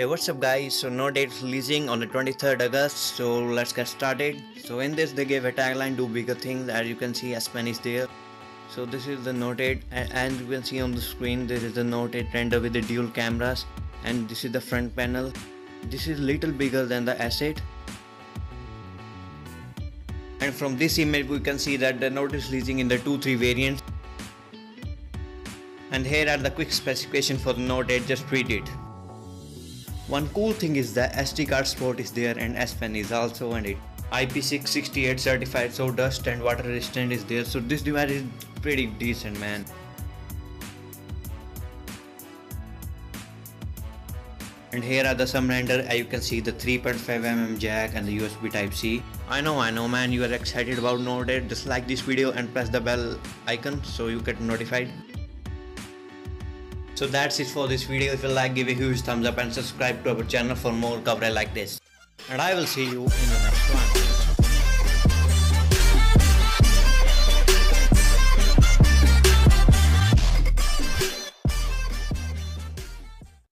Hey, what's up guys? So Note 8 is releasing on the 23rd August, so let's get started. So in this they gave a tagline, do bigger things. As you can see, S Pen is there. So this is the Note 8 and as you can see on the screen, this is the Note 8 render with the dual cameras, and this is the front panel. This is little bigger than the S8, and from this image we can see that the Note is releasing in the 2-3 variants. And here are the quick specification for the Note 8, just read it. One cool thing is the SD card support is there and S Pen is also on it. IP668 certified, so dust and water resistant is there, so this device is pretty decent, man. And here are the some render. You can see the 3.5mm jack and the USB Type-C. I know man, you are excited about Note 8. Just like this video and press the bell icon so you get notified. So that's it for this video. If you like, give a huge thumbs up and subscribe to our channel for more coverage like this. And I will see you in the next one.